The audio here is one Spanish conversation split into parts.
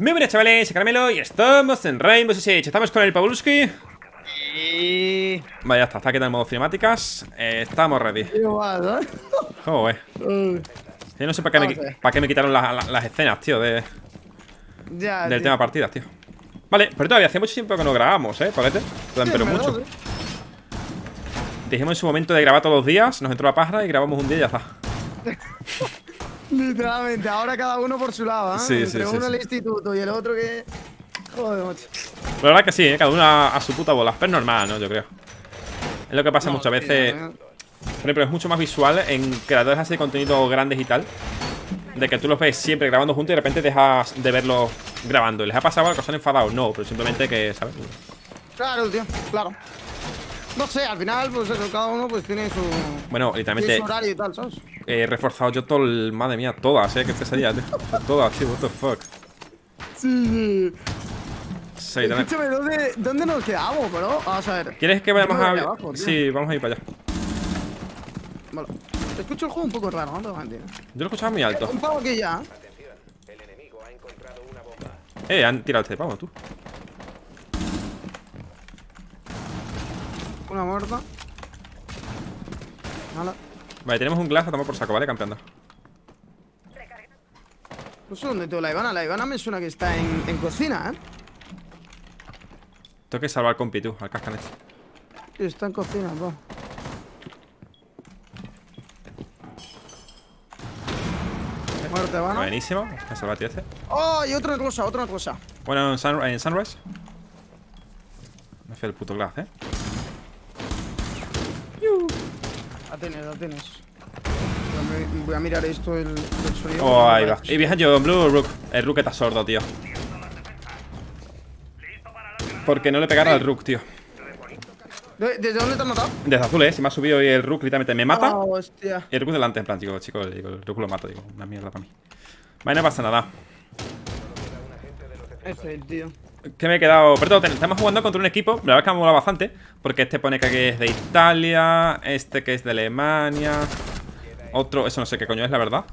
Muy buenas, chavales, soy Caramelo y estamos en Rainbow Six Siege. Estamos con el Pawlowski. Y... vale, ya está, está quedando en modo cinemáticas. Estamos ready. Joder. Yo no sé para qué me quitaron las escenas, tío, del tema partidas, tío. Vale, pero todavía hace mucho tiempo que no grabamos, Pablete. Pero mucho. Dijimos en su momento de grabar todos los días, nos entró la pájara y grabamos un día y ya está. Literalmente, ahora cada uno por su lado, ¿eh? Entre uno el instituto y el otro que... joder, macho. La verdad que sí, cada uno a su puta bola. Pero es normal, ¿no? Yo creo. Es lo que pasa muchas veces. Pero es mucho más visual en creadores así de contenido grandes y tal. De que tú los ves siempre grabando juntos y de repente dejas de verlos grabando. ¿Les ha pasado algo que se han enfadado? No, pero simplemente que, ¿sabes? Claro, tío, claro. No sé, al final, pues eso, cada uno pues tiene su... bueno, literalmente... tiene su horario y tal, ¿sabes? He reforzado yo todo el... madre mía, todas, que pesadilla, tío. Todas, tío, what the fuck. Sí, sí. Escúchame, ¿dónde nos quedamos, bro? Vamos a ver. ¿Quieres que vayamos a...? Abajo, sí, vamos a ir para allá. Bueno, escucho el juego un poco raro, no te voy a mentir. Yo lo escuchaba muy alto. Un pavo aquí ya. Han tirado este pavo, tú. Una muerta. Mala. Vale, tenemos un glass, a tomar por saco, ¿vale? Campeando. No sé dónde tengo la Ivana. La Ivana me suena que está en cocina, ¿eh? Tengo que salvar al compi, tú, al Capcan este. Sí, está en cocina, bro. Muerte, Ivana. Buenísimo, me salvaste este. ¡Oh! Y otra cosa. Bueno, en Sunrise. Me fui el puto glass, ¿eh? La tienes. Voy a mirar esto, el sonido. Oh, ahí va. Y viaja John Blue, Rook. El Rook está sordo, tío. Porque no le pegaron al Rook, tío. ¿Desde dónde te han matado? Desde azul, se me ha subido y el Rook literalmente me mata. Oh, hostia. Y el Rook delante, en plan, digo, chico, el Rook lo mato, digo, una mierda para mí. Vale, no pasa nada. Eso es, tío. Que me he quedado... perdón, estamos jugando contra un equipo. La verdad es que me ha molado bastante. Porque este pone que es de Italia, este que es de Alemania, otro... eso no sé qué coño es, la verdad.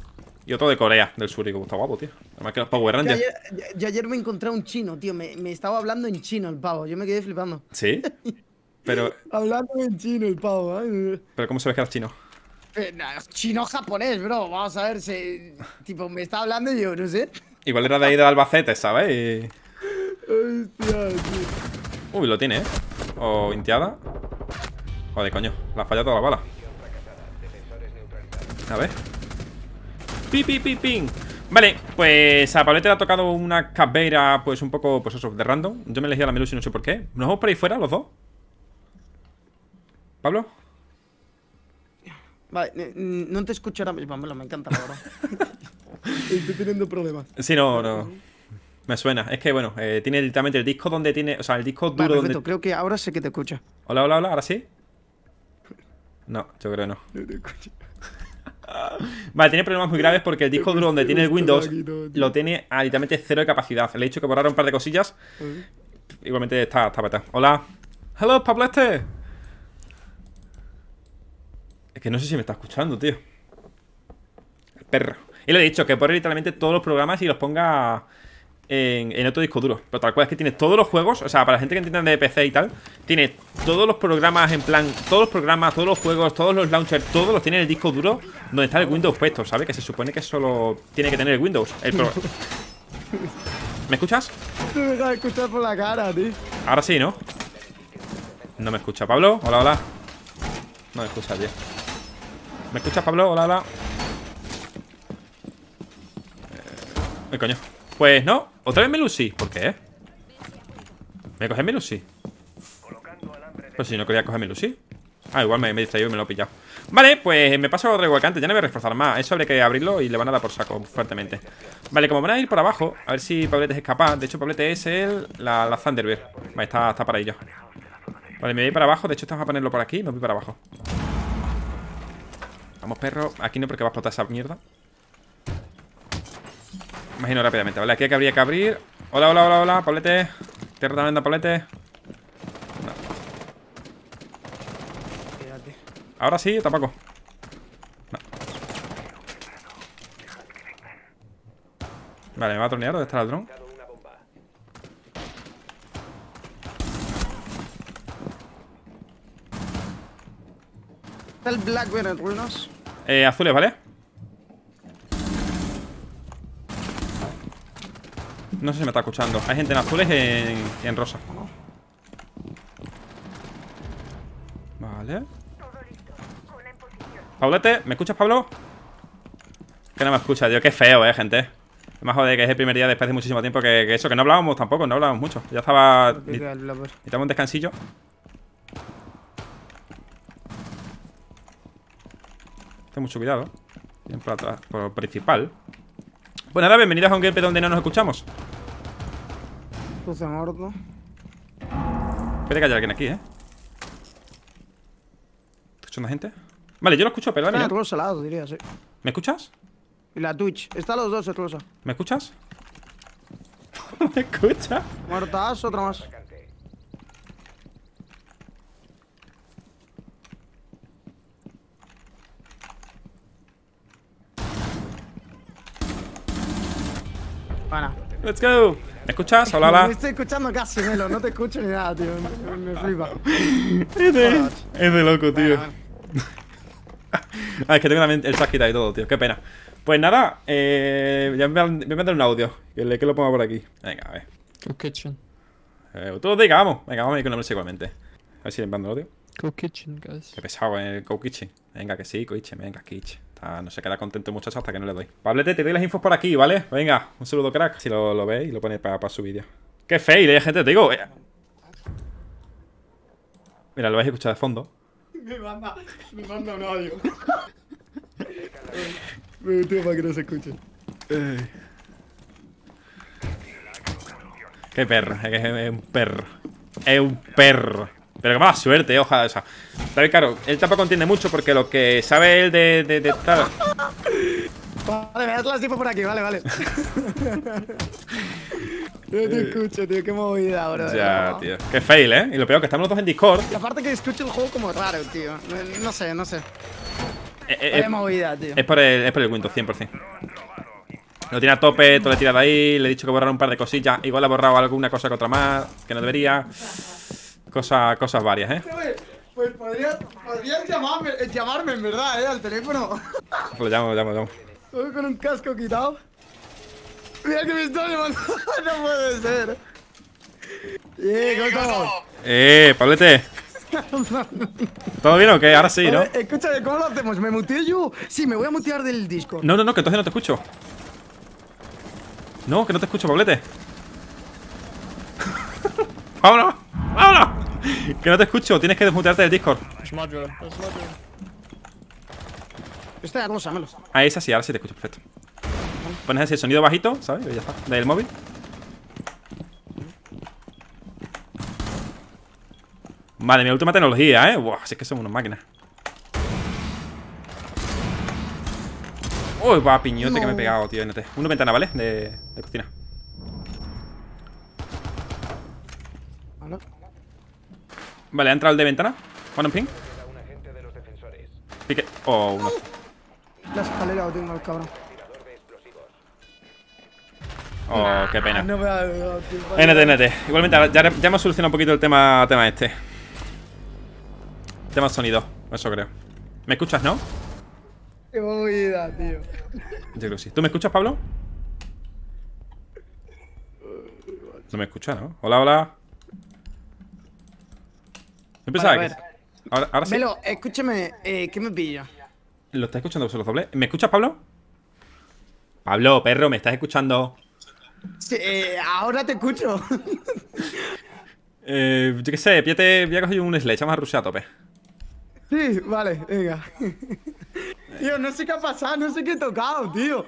Y otro de Corea del Sur. Y como está guapo, tío. Además que los Power Rangers. Yo ayer me encontré a un chino, tío. Me estaba hablando en chino el pavo. Yo me quedé flipando. ¿Sí? Pero... hablando en chino el pavo, ¿eh? Pero ¿cómo sabes que eras chino? Chino-japonés, bro. Vamos a ver si... tipo, me estaba hablando y yo, no sé. Igual era de ahí de Albacete, ¿sabes? Y... hostia, tío. Uy, lo tiene, ¿eh? O inteada. Joder, coño. La ha fallado toda la bala. A ver. Pi, pi, pi, ping. Vale, pues a Pablete le ha tocado una caveira, pues un poco, pues eso, de random. Yo me elegí a la Melusi, no sé por qué. ¿Nos vamos por ahí fuera los dos? ¿Pablo? Vale, no te escucho ahora mismo, me encanta la verdad. Estoy teniendo problemas. Sí, no. Me suena, es que bueno, tiene literalmente el disco donde tiene, o sea, el disco duro perfecto, donde... creo que ahora sí que te escucha. Hola, ¿ahora sí? No, yo creo que no. No te escucho. Vale, tiene problemas muy graves porque el disco duro donde tiene el Windows lo tiene a literalmente cero de capacidad. Le he dicho que borraron un par de cosillas. Igualmente está pata. Hola. Hello, Pablete. Es que no sé si me está escuchando, tío. El perro. Y le he dicho que borre literalmente todos los programas y los ponga... En otro disco duro. Pero tal cual es que tiene todos los juegos. O sea, para la gente que entienda de PC y tal, tiene todos los programas, en plan, todos los programas, todos los juegos, todos los launchers, todos los tiene en el disco duro donde está el Windows puesto, ¿sabes? Que se supone que solo tiene que tener el Windows ¿Me escuchas? No me dejas escuchar por la cara, tío. Ahora sí, ¿no? No me escucha, Pablo. Hola. No me escucha, tío. ¿Me escuchas, Pablo? Hola. Ay, coño. Pues no, otra vez Melusi. ¿Por qué? ¿Me coges Melusi? Pues si no quería coger Melusi. Ah, igual me he distraído y me lo he pillado. Vale, pues me paso otro igual que antes. Ya no voy a reforzar más. Eso habría que abrirlo y le van a dar por saco fuertemente. Vale, como van a ir por abajo, a ver si Pablete es capaz. De hecho, Pablete es la Thunderbird. Vale, está para ello. Vale, me voy para abajo. De hecho, estamos a ponerlo por aquí. Me voy para abajo. Vamos, perro. Aquí no, porque va a explotar esa mierda. Imagino rápidamente, ¿vale? Aquí habría que abrir. Hola, Pablete. Tierra tremenda, Pablete. No. Ahora sí, tampoco. No. Vale, me va a tornear. ¿Dónde está el dron? Está el Blackbear en ruinas. Azules, ¿vale? No sé si me está escuchando. Hay gente en azules y en rosa. Vale. Pablete, ¿me escuchas, Pablo? Que no me escucha, tío. Qué feo, gente. Me jode que es el primer día después de muchísimo tiempo que eso, que no hablábamos tampoco, no hablábamos mucho. Ya estaba... Necesitamos un descansillo. Ten mucho cuidado. Bien, por lo principal. Bueno, ahora bienvenidos a un gameplay donde no nos escuchamos. Puede muerto. Puede que haya alguien aquí, ¿eh? ¿Escuchando gente? Vale, yo lo escucho, pero... Está rosa al lado, diría, sí. ¿Me escuchas? Y la Twitch. Está los dos, es rosa. ¿Me escuchas? ¿Me escuchas? Muertas, otra más. Let's go. ¿Me escuchas? Hola, hola. Me estoy escuchando casi, Melo. No te escucho ni nada, tío. Me flipa. Es de loco, tío. Ah, es que tengo también el saquita y todo, tío. Qué pena. Pues nada, ya me voy a meter un audio. Que lo pongo por aquí. Venga, a ver. Cool Kitchen. Todos diga, vamos. Venga, vamos a ir con la música igualmente. A ver si le mando el audio. Cool Kitchen, guys. Qué pesado, Cool Kitchen. Venga, que sí, Kitchen. Venga, Kitchen. No se queda contento muchachos hasta que no le doy. Pablete, te doy las infos por aquí, ¿vale? Venga, un saludo crack. Si lo veis, lo ponéis para su vídeo. ¡Qué fail, gente! Te digo. Mira, lo vais a escuchar de fondo. Me manda un audio. Me metió para que no se escuche. ¡Qué perro! Es un perro. Es un perro. Pero que mala suerte, ojalá, o sea. Está claro, él tampoco entiende mucho porque lo que sabe él de claro. Vale, me das las tipos por aquí, vale. Yo te escucho, tío, qué movida ahora. Ya, ¿no? Tío. Qué fail, ¿eh? Y lo peor que estamos los dos en Discord. Y aparte que escucho el juego como raro, tío. No sé. Qué movida, tío. Es por el Windows, 100%. Lo tiene a tope, todo le tira de ahí. Le he dicho que borrar un par de cosillas. Igual ha borrado alguna cosa que otra más, que no debería. Cosas varias, ¿eh? Pues podrías llamarme, en verdad, al teléfono. Lo llamo. Estoy con un casco quitado. Mira que me está levantando. No puede ser. ¿Cómo estamos? Pablete. ¿Todo bien o qué? Ahora sí, ¿no? Escúchame, ¿cómo lo hacemos? ¿Me muteo yo? Sí, me voy a mutear del disco. No, que entonces no te escucho. No, que no te escucho, Pablete. ¡Vámonos! ¡Vámonos! Que no te escucho, tienes que desmutearte del Discord. Ahí es así, ahora sí te escucho, perfecto. Pones así el sonido bajito, ¿sabes? Ya está, del móvil. Vale, mi última tecnología, Buah, si es que somos unas máquinas. Uy, va piñote que me he pegado, tío, NT. Una ventana, ¿vale? De cocina. Vale, ha entrado el de ventana. One on ping. Pique. Oh, uno. La escalera lo tengo al cabrón. Oh, qué pena. No me ha dado, tío. NT. Igualmente, ya hemos solucionado un poquito el tema este. Tema sonido, eso creo. ¿Me escuchas, no? Qué movida, tío. Yo creo que sí. ¿Tú me escuchas, Pablo? No me escuchas, ¿no? Hola. Yo pensaba que... Ahora sí. Melo, escúchame, ¿qué me pilla? ¿Lo estás escuchando vosotros doble? ¿Me escuchas, Pablo? Pablo, perro, ¿me estás escuchando? Sí, ahora te escucho. Yo qué sé, voy a coger un sledge, vamos a rushear a tope. Sí, vale, venga. Tío, no sé qué ha pasado, no sé qué he tocado, tío.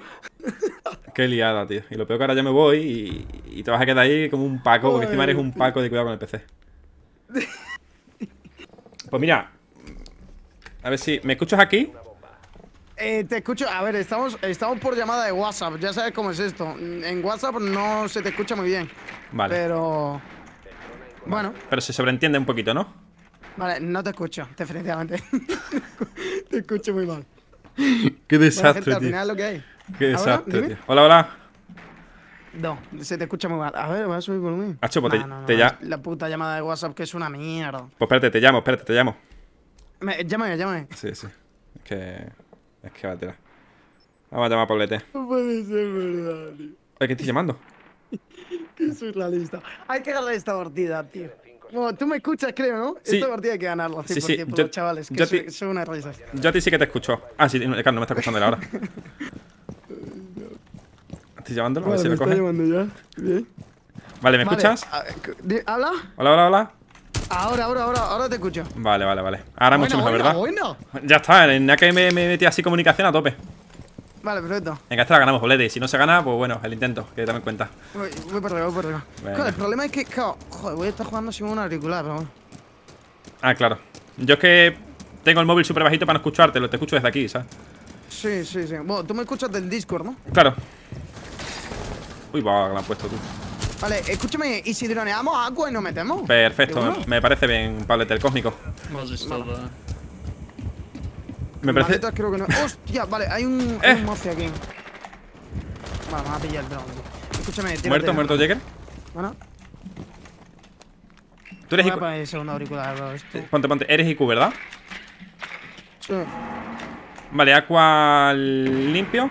Qué liada, tío. Y lo peor que ahora ya me voy y te vas a quedar ahí como un paco, porque encima eres un paco de cuidado con el PC. Pues mira, a ver si... ¿Me escuchas aquí? Te escucho... A ver, estamos por llamada de WhatsApp. Ya sabes cómo es esto. En WhatsApp no se te escucha muy bien. Vale. Pero... Bueno. Pero se sobreentiende un poquito, ¿no? Vale, no te escucho, definitivamente. Te escucho muy mal. Qué desastre, gente, tío. Al final es lo que hay. Qué desastre, tío. Hola. No, se te escucha muy mal. A ver, voy a subir volumen. Acho, pues no, la puta llamada de WhatsApp que es una mierda. Pues espérate, te llamo. Llámame. Sí. Es que va a tirar. Vamos a llamar a Pablete. No puede ser verdad, tío. ¿Qué estoy llamando? Que soy realista. Hay que ganar esta partida, tío. Bueno, tú me escuchas, creo, ¿no? Sí. Esta partida hay que ganarla, tío, sí. Por los chavales, que son una risa. Yo a ti sí que te escucho. Ah, sí, claro, no me está escuchando ahora. ¿Estás llamándolo? A ver si lo coge. Bien. Vale, ¿me escuchas? ¿Habla? Hola. Ahora te escucho. Vale. Ahora mucho mejor, ¿verdad? Bueno. Ya está, en AKM me metí así comunicación a tope. Vale, perfecto. Venga, esta la ganamos, Pablete. Y si no se gana, pues bueno, el intento, que dame cuenta. Voy por arriba, Venga. Claro, el problema es que, joder, voy a estar jugando sin un auricular, ¿no? Ah, claro. Yo es que tengo el móvil súper bajito para no escucharte, te escucho desde aquí, ¿sabes? Sí. Bueno, tú me escuchas del Discord, ¿no? Claro. Uy, va, la han puesto tú. Vale, escúchame, ¿y si droneamos agua y nos metemos? Perfecto, me parece bien, Pablete, el cósmico. Me parece... creo que no. ¡Hostia! Vale, hay un mafia aquí. Vale, me va a pillar el drone. Escúchame, tírate. ¿Muerto, Jäger? Bueno. Tú eres IQ. Voy a poner el segundo auricular, bro, esto. Ponte. Eres IQ, ¿verdad? Sí. Vale, aqua limpio.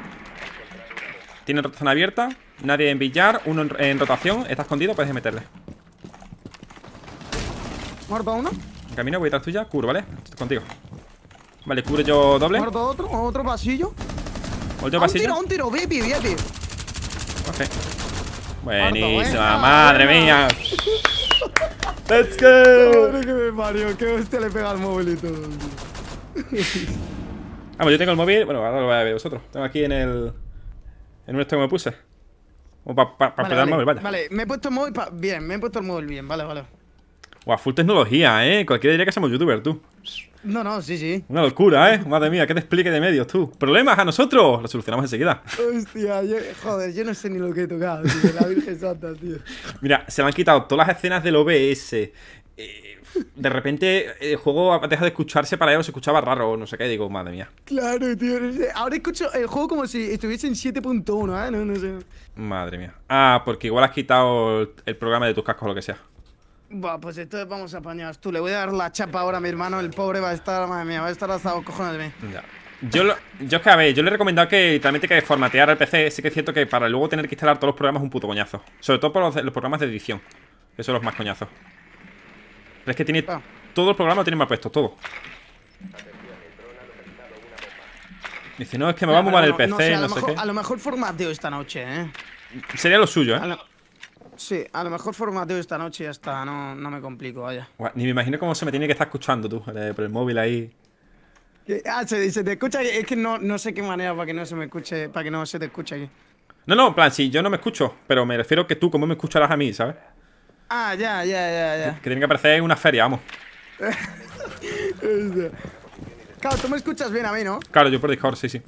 Tiene rotación abierta. Nadie en billar. Uno en rotación. Está escondido, puedes meterle. ¿Muerto uno? En camino, voy detrás tuya. Cur, ¿vale? Estoy contigo. Vale, cubro yo doble. Muerto otro pasillo. ¿Otro pasillo? Un tiro, VIP. Ok. Buenísima, madre mía. Let's go. Madre que me parió, que usted le pega al móvil y todo. Vamos, yo tengo el móvil. Bueno, ahora lo vais a ver vosotros. Tengo aquí en el... en un esto que me puse. O para pegar el móvil, vaya. Vale, me he puesto el móvil bien, vale. Guau, full tecnología, Cualquiera diría que somos youtuber, tú. No, sí. Una locura, Madre mía, que te explique de medios, tú. Problemas a nosotros, lo solucionamos enseguida. Hostia, yo no sé ni lo que he tocado, tío. La Virgen Santa, tío. Mira, se me han quitado todas las escenas del OBS. De repente el juego deja de escucharse para ellos, se escuchaba raro, no sé qué, digo, madre mía. Claro, tío, no sé. Ahora escucho el juego como si estuviese en 7.1, no sé. Madre mía. Ah, porque igual has quitado el programa de tus cascos o lo que sea. Buah, pues esto vamos apañados. Tú, le voy a dar la chapa ahora a mi hermano. El pobre va a estar, madre mía, va a estar hasta los cojones de mí. Ya. Yo es que, a ver, yo le he recomendado que literalmente que formatear el PC. Sí que es cierto que para luego tener que instalar todos los programas es un puto coñazo. Sobre todo por los programas de edición, que son los más coñazos. Pero es que tiene todos los programas, lo tienen mal puesto, todo. Dice, no, es que me va a mover el PC, no sé qué. A lo mejor formateo esta noche, Sería lo suyo, Sí, a lo mejor formateo esta noche y ya está, no me complico, vaya. Guau, ni me imagino cómo se me tiene que estar escuchando tú, por el móvil ahí. Se te escucha, es que no sé qué manera para que no se me escuche, para que no se te escuche aquí. No, en plan, sí, yo no me escucho, pero me refiero que tú, ¿cómo me escucharás a mí, sabes? Ah, ya. Que tiene que aparecer en una feria, vamos. Claro, tú me escuchas bien a mí, ¿no? Claro, yo por Discord, sí. Sí.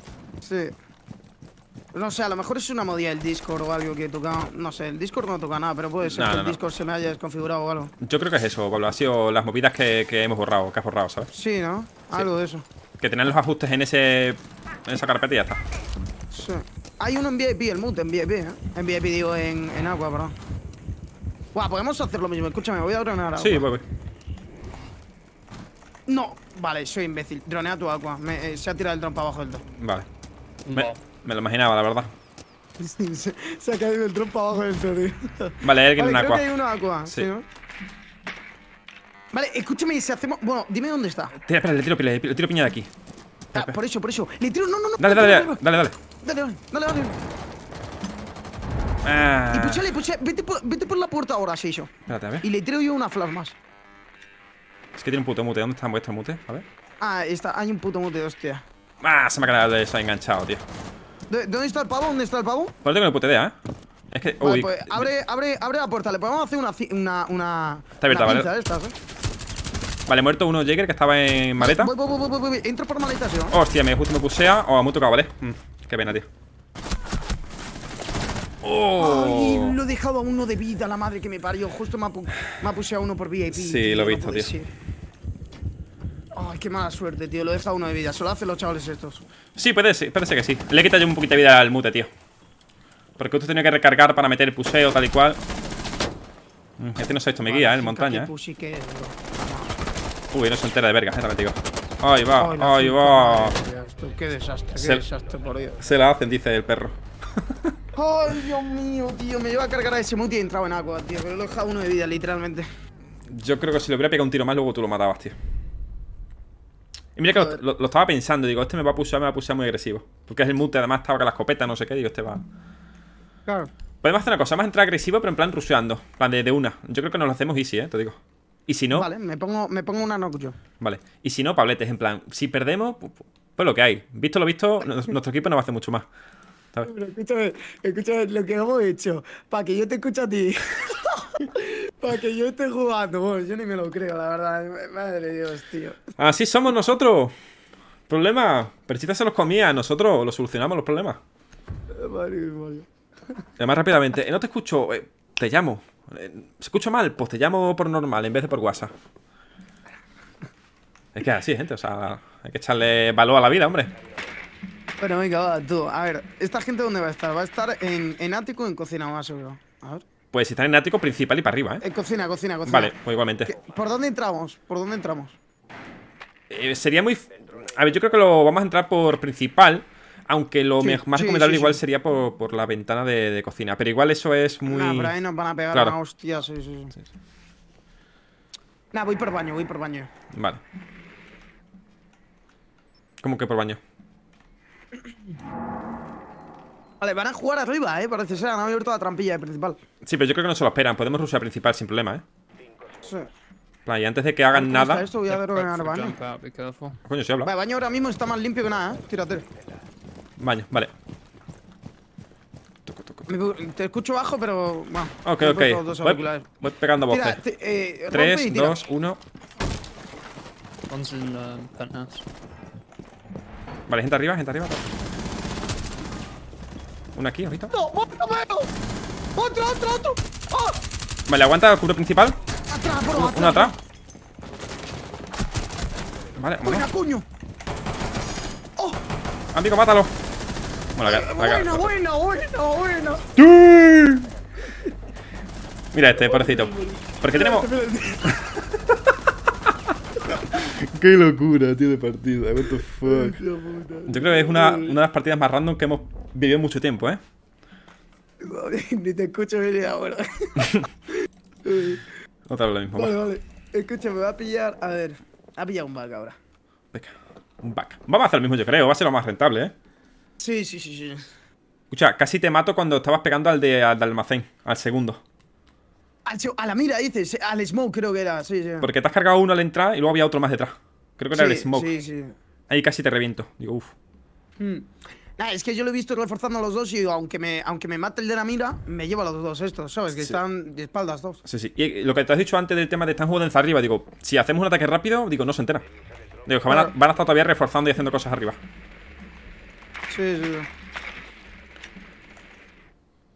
No sé, a lo mejor es una modilla del Discord o algo que he tocado. No sé, el Discord no toca nada, pero puede ser que el Discord se me haya desconfigurado o algo. Yo creo que es eso, Pablo. Ha sido las movidas que hemos borrado, que has borrado, ¿sabes? Sí, ¿no? Algo de eso. Que tener los ajustes en esa carpeta y ya está. Sí. Hay uno en VIP, el Mute, en VIP, En VIP, digo, en agua, perdón. Guau, podemos hacer lo mismo. Escúchame, voy a dronear agua. Sí, voy. No, vale, soy imbécil. Dronea tu agua. Se ha tirado el dron para abajo del todo. Vale. Me lo imaginaba, la verdad. Se ha caído el trompo abajo del torneo. Vale, hay alguien en aqua. Creo que hay una aqua, sí. ¿No? Vale, escúchame, si hacemos... Bueno, dime dónde está. Espera, le tiro piña de aquí. Ah, por eso. Le tiro... No. Dale. Ah. Y puchale. Vete por la puerta ahora, Seiso. Espérate, a ver. Y le tiro yo una flash más. Es que tiene un puto mute. ¿Dónde está vuestro mute? A ver. Ah, ahí está. Hay un puto mute, hostia. Ah, se me ha quedado eso enganchado, tío. ¿Dónde está el pavo? Pues tengo una puta idea, Es que... Vale, uy, pues abre la puerta. Le podemos hacer una está abierta, una pinza, vale. Estas, Vale, muerto uno Jäger que estaba en maleta. Voy. Entro por maleta, ¿sí? Hostia, justo me pusea. Me he tocado, ¿vale? Qué pena, tío. Ay, lo he dejado a uno de vida, la madre que me parió. Justo me ha puseado uno por VIP. Sí, tío, lo he visto, tío. Ay, qué mala suerte, tío. Lo he dejado uno de vida. Solo hacen los chavales estos. Sí, parece que sí. Le he quitado yo un poquito de vida al mute, tío. Porque usted tenía que recargar para meter el puseo, tal y cual. Este no se ha hecho mi guía, en montaña, Uy, no se entera de verga, también te digo. Ahí va, oh, ahí va. Esto, qué desastre, por Dios. Se la hacen, dice el perro. Ay, Dios mío, tío. Me iba a cargar a ese Mute y he entrado en agua, tío. Pero lo he dejado uno de vida, literalmente. Yo creo que si le hubiera pegado un tiro más, luego tú lo matabas, tío. Y mira que lo estaba pensando. Digo, este me va a pulsar muy agresivo. Porque es el Mute, además estaba con la escopeta, no sé qué. Digo, este va... Claro. Podemos hacer una cosa. Vamos a entrar agresivo, pero en plan rusheando. En plan de una. Yo creo que nos lo hacemos easy, te digo. Y si no... Vale, me pongo una knock yo. Vale. Y si no, Pablete, es en plan... Si perdemos, pues lo que hay. Visto lo visto, nuestro equipo no va a hacer mucho más. Pero escúchame lo que hemos hecho. Para que yo te escuche a ti. Para que yo esté jugando. Bueno, yo ni me lo creo, la verdad. Madre de Dios, tío. Así somos nosotros. Problema. Perchita se los comía. Nosotros los solucionamos los problemas. Madre mía. Además, rápidamente. No te escucho. Te llamo. ¿Se escucha mal? Pues te llamo por normal en vez de por WhatsApp. Es que así, gente. O sea, hay que echarle valor a la vida, hombre. Bueno, venga, va, tú. A ver, ¿esta gente dónde va a estar? Va a estar en ático o en cocina, más seguro. A ver. Pues si están en ático principal y para arriba, ¿eh? En cocina, cocina. Vale, pues igualmente. ¿Por dónde entramos? Sería muy... A ver, yo creo que lo vamos a entrar por principal. Aunque lo más recomendable igual sería por la ventana de cocina. Pero igual eso es muy... Nah, pero ahí nos van a pegar una hostia, sí. Nah, voy por baño, Vale. ¿Cómo que por baño? Vale, van a jugar arriba, parece ser. Han abierto la trampilla de principal. Sí, pero yo creo que no se lo esperan. Podemos rushear principal sin problema, Sí. Y antes de que hagan nada... Esto voy a ver el baño. Coño, se habla. Vale, baño ahora mismo está más limpio que nada, Tírate. Baño, vale. Te escucho bajo, pero... Bueno, ok. Voy pegando voces. 3, 2, 1. Vale, gente arriba. Una aquí, ahorita. ¡No! ¡Otro! ¡Oh! Vale, aguanta el cubro principal. Uno atrás. Vale, vámonos. ¡Coño! ¡Oh! Amigo, mátalo. Bueno. ¡Tú! Mira este, pobrecito. Porque tenemos... Qué locura, tío, de partida. What the fuck. Yo creo que es una de las partidas más random que hemos vivido en mucho tiempo, Ni te escucho venir ahora. Otra vez lo mismo. Vale. Escucha, me va a pillar... A ver, ha pillado un back ahora. Venga, un back. Vamos a hacer lo mismo, yo creo. Va a ser lo más rentable, Sí. Escucha, casi te mato cuando estabas pegando al de almacén, al segundo. A la mira, dices, al Smoke creo que era, sí. Porque te has cargado uno al entrar y luego había otro más detrás. Creo que era el Smoke. Sí. Ahí casi te reviento. Digo, uff. Nah, es que yo lo he visto reforzando a los dos y digo, aunque me mate el de la mira, me llevo a los dos estos, ¿sabes? Que están de espaldas dos. Sí. Y lo que te has dicho antes del tema de están jugando desde arriba, digo, si hacemos un ataque rápido, digo, no se entera. Digo, que van a estar todavía reforzando y haciendo cosas arriba. Sí.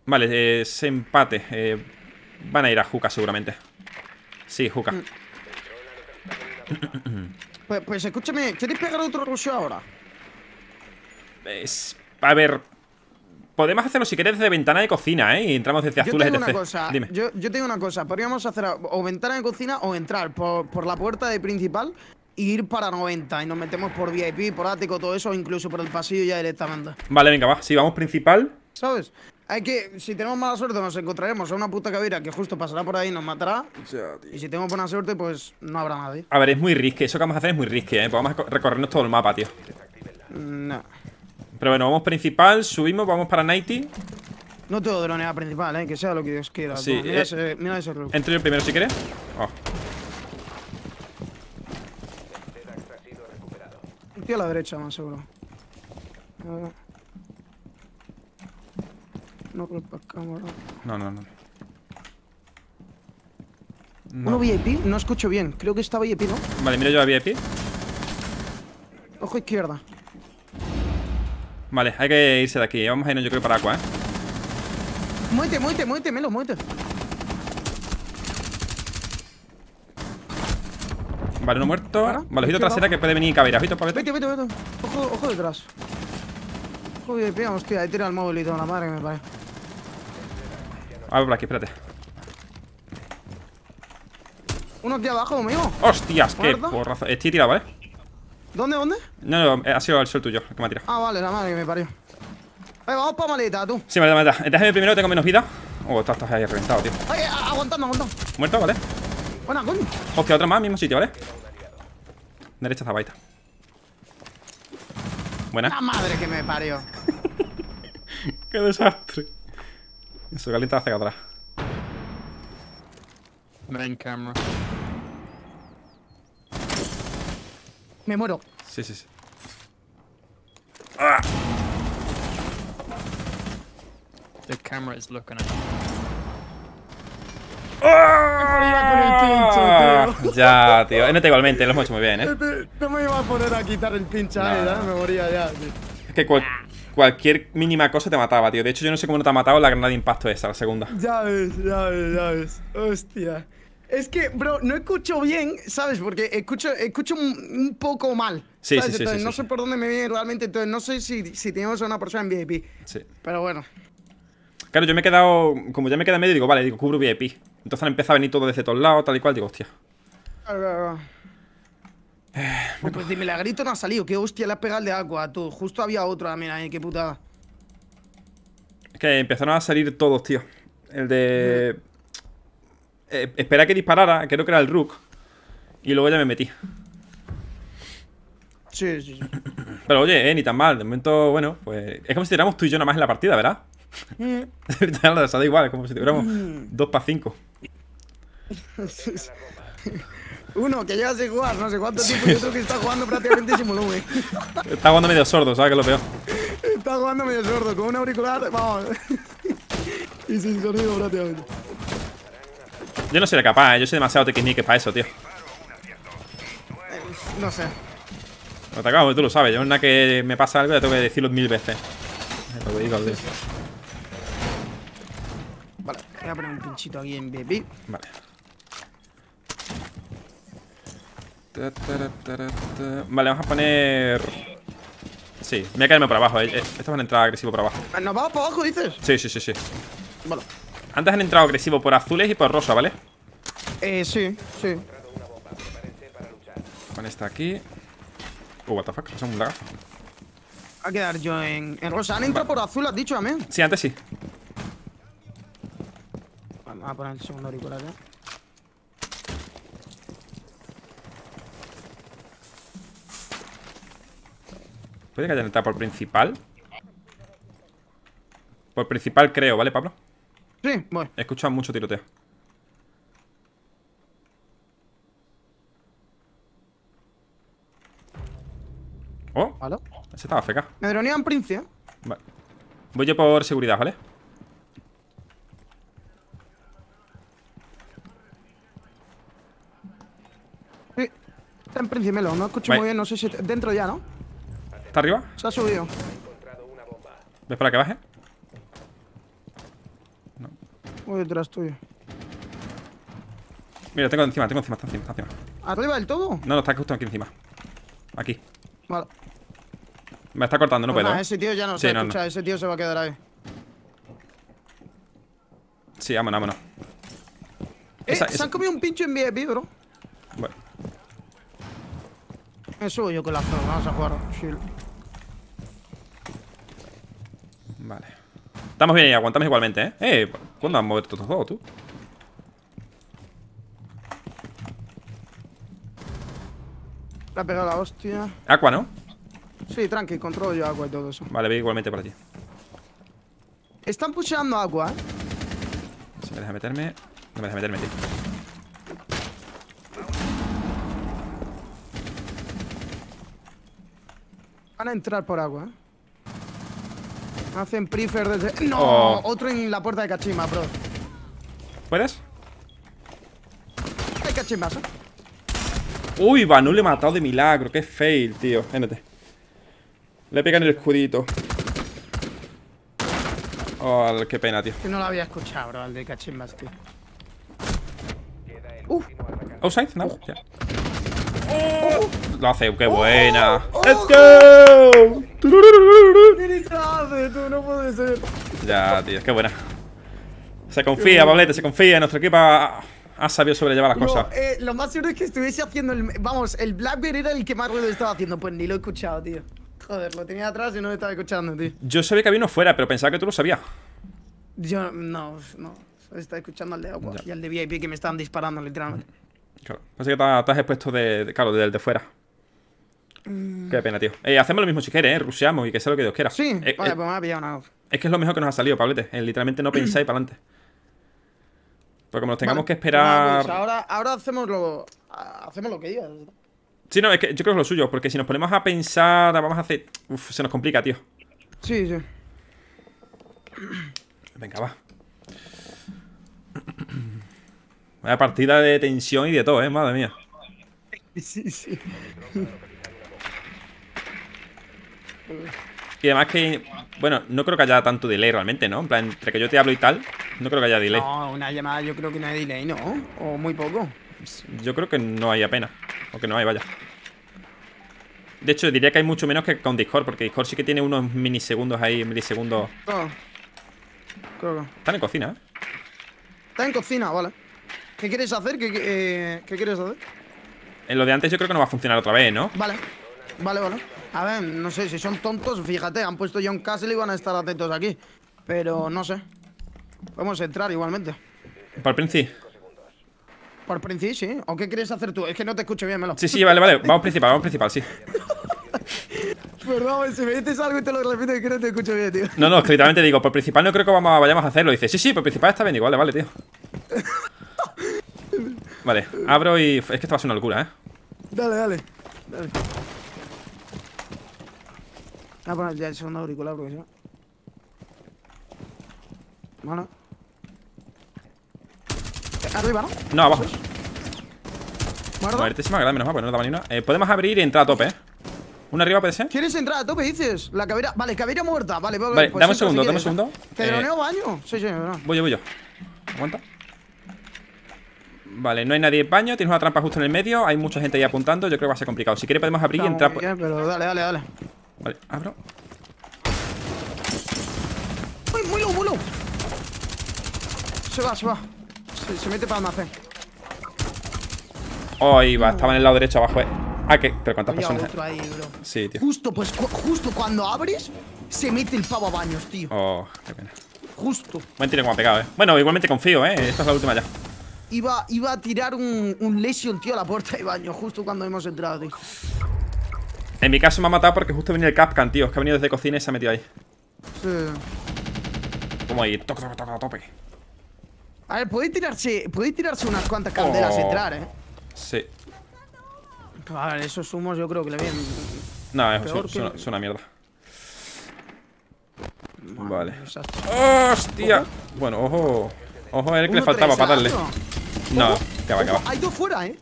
Vale, ese empate. Van a ir a Juca seguramente. Sí, Juca. Pues escúchame, ¿queréis pegar otro rusheo ahora? A ver, podemos hacerlo si queréis desde ventana de cocina, y entramos desde azules, etc. Yo tengo una cosa, podríamos hacer o ventana de cocina o entrar por la puerta de principal y ir para 90 y nos metemos por VIP, por ático, todo eso, incluso por el pasillo ya directamente. Vale, venga, va. Si vamos principal, ¿sabes? Hay que, si tenemos mala suerte, nos encontraremos a una puta cabira que justo pasará por ahí y nos matará. Ya, y si tenemos buena suerte, pues no habrá nadie. A ver, es muy risky. Eso que vamos a hacer es muy risky, Pues vamos a recorrernos todo el mapa, tío. No. Pero bueno, vamos principal, subimos, vamos para 90. No tengo drones a principal, que sea lo que Dios quiera. Sí, no, mira ese Rook. Entro yo primero si quieres. Tío a la derecha, más seguro. No. ¿Uno VIP? No escucho bien. Creo que está VIP, ¿no? Vale, mira yo a VIP. Ojo izquierda. Vale, hay que irse de aquí. Vamos a irnos, yo creo, para agua, Muévete, Melo, muévete. Vale, uno muerto. ¿Para? Vale, ojito trasera que puede venir cabera. Ojito, Pablete. Vete. Ojo detrás. Ojo VIP, hostia, ahí tira el móvil y toda la madre que me parece. A ver, por aquí, espérate. Uno aquí abajo conmigo. Hostias, qué porrazo. Estoy tirado, ¿vale? ¿Dónde? No, no, ha sido el sol tuyo, el que me ha tirado. Ah, vale, la madre que me parió. Venga, vamos pa' maleta, tú. Sí, maleta. Déjame primero, tengo menos vida. Oh, estás ahí reventado, tío. Ay, aguantando. Muerto, vale. Buena, coño. Hostia, otra más, mismo sitio, ¿vale? Derecha está baita. Buena. La madre que me parió. Qué desastre. Eso calienta hacia atrás. Main camera. Me muero. Sí, sí, sí. ¡Ah! The camera is looking at ¡ah! Me moría con el pincho, tío. Ya, tío. NT igualmente, lo hemos hecho muy bien, No me iba a poner a quitar el pincho, ¿eh? Me moría ya, tío. Es que cualquier mínima cosa te mataba, tío. De hecho, yo no sé cómo no te ha matado la granada de impacto esa, la segunda. Ya ves. Hostia. Es que, bro, no escucho bien, ¿sabes? Porque escucho un poco mal. Sí, ¿sabes? Sí, entonces, sí. No sé por dónde me viene realmente. Entonces, no sé si tenemos a una persona en VIP. Sí. Pero bueno. Claro, yo me he quedado. Como ya me queda en medio, digo, vale, digo, cubro VIP. Entonces empieza a venir todo desde todos lados, tal y cual. Digo, hostia. Pues de milagrito no ha salido. Qué hostia le has pegado el de agua, tú. Justo había otro también ahí, qué putada. Es que empezaron a salir todos, tío. El de. Esperé a que disparara, creo que era el Rook. Y luego ya me metí. Sí. Pero oye, ni tan mal. De momento, bueno, pues. Es como si tiramos tú y yo nada más en la partida, ¿verdad? O sea, da igual, como si tuviéramos 2 para 5. Uno que lleva sin jugar, no sé cuánto tiempo. Yo creo que está jugando prácticamente simuló, güey. Está jugando medio sordo, ¿sabes? Que es lo peor. Está jugando medio sordo, con un auricular, vamos. Y sin sonido prácticamente. Yo no sería capaz, yo soy demasiado tequisnique para eso, tío. No sé. No te acabo, tú lo sabes. Yo en una que me pasa algo ya tengo que decirlo 1000 veces. Lo que digo, tío. Vale, voy a poner un pinchito aquí en BP. Vale. Vale, vamos a poner. Sí, voy a caerme por abajo. Estos van a entrar agresivo por abajo. ¿Nos vamos por abajo, dices? Sí. Vale. Antes han entrado agresivo por azules y por rosa, ¿vale? Sí. Con esta aquí. What the fuck, son un lagazo. A quedar yo en rosa. Han entrado por azul, has dicho, amén. Sí, antes sí. Vamos a poner el segundo auricular, ¿eh? Puede que hayan entrado por principal. Por principal creo, ¿vale, Pablo? Sí, bueno. He escuchado mucho tiroteo. Oh, ¿aló? Ese estaba feca. Me dronean Prince, ¿eh? Vale. Voy yo por seguridad, ¿vale? Sí. Está en Prince Melo, no escucho muy bien, no sé si... Dentro ya, ¿no? ¿Está arriba? Se ha subido. ¿Ves para que baje? No. Voy detrás tuyo. Mira, tengo encima, está encima. ¿Arriba del todo? No, está justo aquí encima. Aquí. Vale. Me está cortando, no puedo. Nah, ese tío ya no se escucha, ese tío se va a quedar ahí. Sí, vámonos. Se han comido un pincho en VIP, bro. Bueno. Me subo yo con la zona, vamos a jugar. Shield. Vale. Estamos bien ahí, aguantamos igualmente, ¿eh? ¿Cuándo han movido estos dos, tú? Le ha pegado la hostia. Aqua, ¿no? Sí, tranqui, controlo yo agua y todo eso. Vale, ve igualmente por aquí. Están pusheando agua, ¿eh? Si me deja meterme. No me deja meterme, tío. Van a entrar por agua, ¿eh? Hacen prefer desde... ¡No! Oh. Otro en la puerta de cachimba, bro. ¿Puedes? Hay cachimbas, ¿eh? Uy, Banu le he matado de milagro. Qué fail, tío. NT. Le pegan el escudito. Oh, qué pena, tío. No lo había escuchado, bro, al de cachimbas, tío. Outside, no. Yeah. Lo hace, qué buena. Let's go. Tú no puedes ser. Ya, tío, es que buena. Se confía, Pablete, se confía. Nuestro equipo ha sabido sobrellevar las cosas. Lo más seguro es que estuviese haciendo el... Vamos, el Blackbear era el que más ruido estaba haciendo. Pues ni lo he escuchado, tío. Joder, lo tenía atrás y no lo estaba escuchando, tío. Yo sabía que había uno fuera, pero pensaba que tú lo sabías. Yo, no. Estaba escuchando al de agua y al de VIP que me estaban disparando, literalmente. Claro, pasa que estás expuesto del de fuera. Qué pena, tío. Hacemos lo mismo si quieres, ruseamos y que sea lo que Dios quiera. Sí, vale, pues me ha pillado una off. Es que es lo mejor que nos ha salido, Pablete. Literalmente no pensáis para adelante. Porque como nos tengamos que esperar... Pues ahora hacemos lo que digas. Sí, no, es que yo creo que es lo suyo. Porque si nos ponemos a pensar, vamos a hacer... Uf, se nos complica, tío. Sí, sí. Venga, va. Una partida de tensión y de todo, madre mía. Sí, sí. Y además que, bueno, no creo que haya tanto delay realmente, ¿no? En plan, entre que yo te hablo y tal, no creo que haya delay. No, una llamada yo creo que no hay delay, ¿no? O muy poco. Yo creo que no hay apenas. O que no hay, vaya. De hecho, diría que hay mucho menos que con Discord, porque Discord sí que tiene unos minisegundos ahí, milisegundos. Oh. Creo que... Están en cocina, ¿eh? Está en cocina, vale. ¿Qué quieres hacer? ¿Qué quieres hacer? En lo de antes yo creo que no va a funcionar otra vez, ¿no? Vale, vale, vale. A ver, no sé, si son tontos, fíjate, han puesto John Castle y van a estar atentos aquí. Pero no sé. Vamos a entrar igualmente. ¿Por Princi? ¿Por Princi, sí? ¿O qué quieres hacer tú? Es que no te escucho bien, Melo. Sí, sí, vale, vale. Vamos principal, sí. Perdón, si me dices algo y te lo repito, que no te escucho bien, tío. No, escritamente digo, por principal no creo que vayamos a hacerlo. Dice, sí, por principal está bien igual, vale, tío. Vale, abro y... Es que esto va a ser una locura, Dale. Voy a poner ya el segundo auricular porque si no... Bueno. Arriba, ¿no? No, abajo. Muerto. A ver, te se me agrada, menos mal, porque no daba ni una. Podemos abrir y entrar a tope, ¿Una arriba puede ser? ¿Quieres entrar a tope, dices? La cabera... Vale, cabera muerta. Vale, pues dame un segundo, ¿Te droneo baño? Sí, no. Voy yo. Aguanta. Vale, no hay nadie en baño. Tienes una trampa justo en el medio. Hay mucha gente ahí apuntando. Yo creo que va a ser complicado. Si quieres podemos abrir y entrar... Bien, pero dale. Vale, abro. ¡Uy, muy low! Se va. Se mete para el almacén. Oh, ahí va. Estaba en el lado derecho abajo, Ah, ¿qué? Pero cuántas personas hay. Sí, tío. Justo cuando abres, se mete el pavo a baños, tío. Oh, qué pena. Justo. Buen tiro como ha pegado, Bueno, igualmente confío, Esta es la última ya. Iba a tirar un lesion, tío, a la puerta de baño, justo cuando hemos entrado, tío. En mi caso me ha matado porque justo venía el Capcan, tío. Es que ha venido desde cocina y se ha metido ahí. Sí. Como ahí, toca, tope. A ver, puede tirarse unas cuantas calderas y entrar, Sí. A ver, esos humos yo creo que le vienen. No, es una mierda. Vale. ¡Hostia! Bueno, ojo. Ojo, era el que le faltaba para darle. No, que va. Hay dos fuera, Que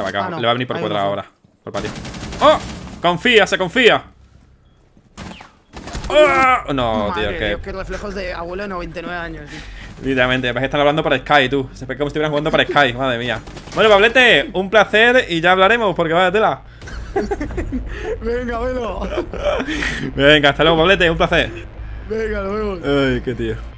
va. Le va a venir por cuadrado ahora. Por patio. ¡Oh! Confía, se confía. ¡Oh! No, tío, que reflejos de abuelo de 99 años, tío. Literalmente, parece que están hablando para Sky, tú. Se ve como si estuvieran jugando para Sky, madre mía. Bueno, Pablete, un placer y ya hablaremos porque vaya tela. Venga, bueno. Venga, hasta luego, Pablete, un placer. Venga, luego. Ay, qué tío.